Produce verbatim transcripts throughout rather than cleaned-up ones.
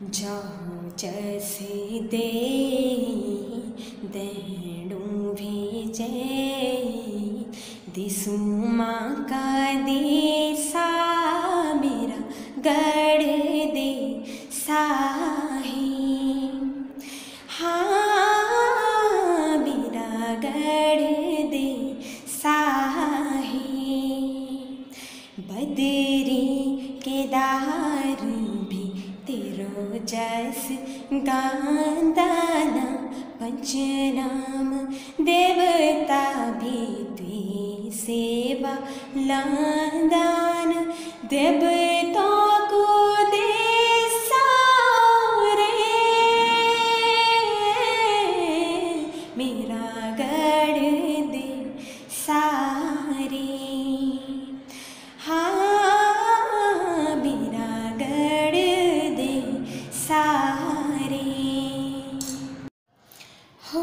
जहाँ जैसे दे देडूँ भेजे दिसुमा का देसा मेरा गढ़ दे साही हाँ मेरा गढ़ दे साही बदरी केदार भी तेरो जस गांदाना पंचनाम देवता भी त्वी सेवा लांदान देवतों को दे सारे मेरा गढ़ दे सारे हाँ मेरा गढ़ दे सारे हो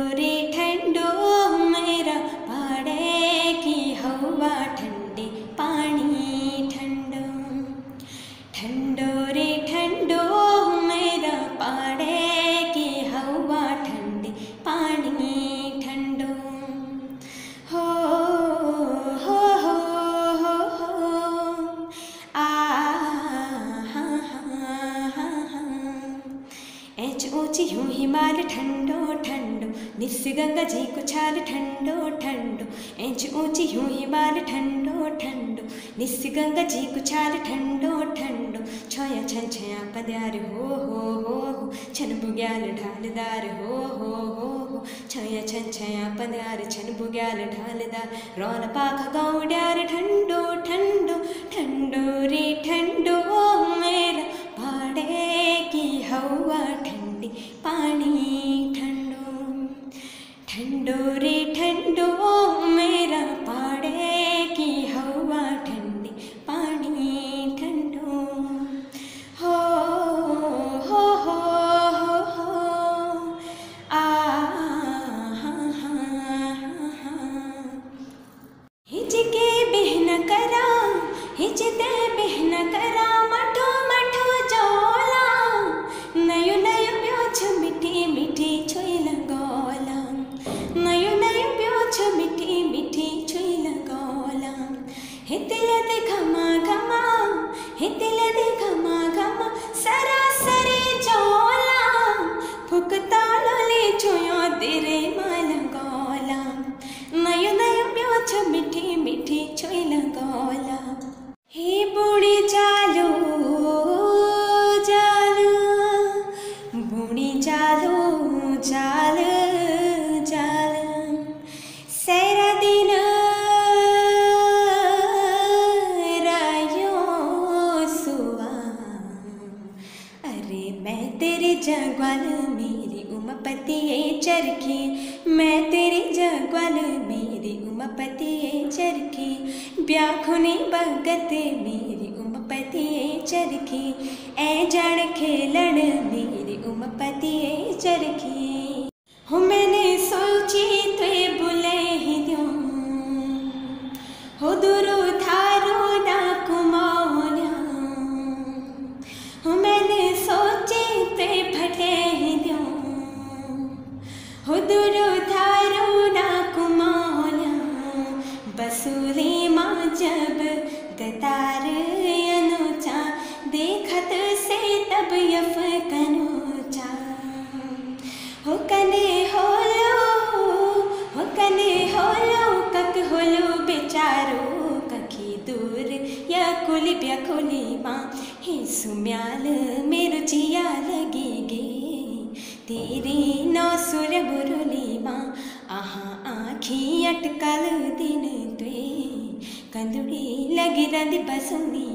ठंडो मेरा पड़े की हवा ठंडी पानी ठंडो ठंडोरे ठंडो मेरा पड़े की हवा ठंडी पानी ठंडो हो हो हो हो हो आ हा हा हा हा एच ऊंची हूँ हिमाल ठंडो ठंडो निस गंगा जी को छाल ठंडो ठंडो एंच ऊंची हूँ हिमाल ठंडो ठंडो निस गंगा जी को छाल ठंडो ठंडो छया छन छया पद्यार हो हो हो छन बुग्याल ढालदार हो हो हो हो छया छन छया पद्यार छन बुग्याल ढालदार रौन पाख गाँव डार ठंडो ठंडो ठंडो रे ठंडो मेरा भाड़े की हवा ठंडी पानी ठंडो रे ठंडो मेरा पड़े की हवा ठंडी पानी ठंडो हो हो हो हो आ हा हा हा हिचके बहन करा हिचते बहन करा मठो मठो जोला नयो नयो प्योछ मिठी मिठी छुई लगोला नयो नयो प्योछ मिठी मिठी छुई लगोला हितले दे घमा घमा हितले दे घमा घमा सरासरी जोला फुकता लोले छुयो तेरे माल गोला नयो नयो प्योछ मिठी मिठी छुई लगोला हे बूढ़ी चालो जाला बूढ़ी चालो जाल जगवाल मेरी उमापति ये चरखी मैं तेरी जगवाल मेरी उमापति ये चरखी ब्याखुनी भगत मेरी उमापति ये चरखी ए जड़ खेलन मेरी उमापति ये चरखी हो मैंने सोची तो बुले ही दो हो दुरु थारो ना कुमाना हो मैंने सोची फटे दो हो दुरु थारो ना कुमाना बसूरी माँ जब दतार अनुचा देखत से तब यफ कनोचा हो कने होलो हो कने होलो कक होलो बेचारो कखी दूर या कुली ब्या कुली माँ हे सुम्याल मेरु जिया लगी गे तेरी नौ सुर बुरुली माँ आहा आँखी अटकल दिन द्वे कंदुड़ी लगी रंद बसुनी